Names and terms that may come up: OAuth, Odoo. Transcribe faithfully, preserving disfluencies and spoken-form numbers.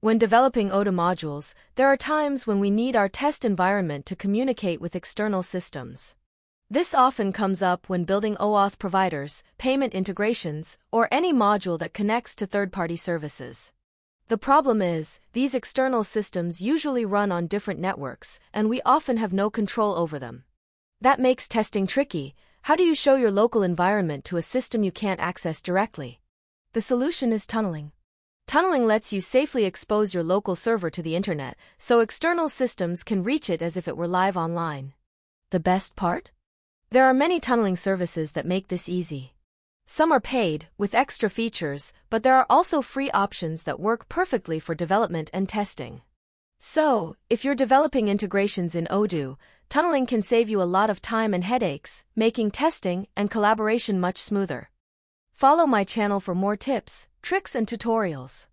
When developing Odoo modules, there are times when we need our test environment to communicate with external systems. This often comes up when building OAuth providers, payment integrations, or any module that connects to third-party services. The problem is, these external systems usually run on different networks, and we often have no control over them. That makes testing tricky. How do you show your local environment to a system you can't access directly? The solution is tunneling. Tunneling lets you safely expose your local server to the internet, so external systems can reach it as if it were live online. The best part? There are many tunneling services that make this easy. Some are paid, with extra features, but there are also free options that work perfectly for development and testing. So, if you're developing integrations in Odoo, tunneling can save you a lot of time and headaches, making testing and collaboration much smoother. Follow my channel for more tips, tricks and tutorials.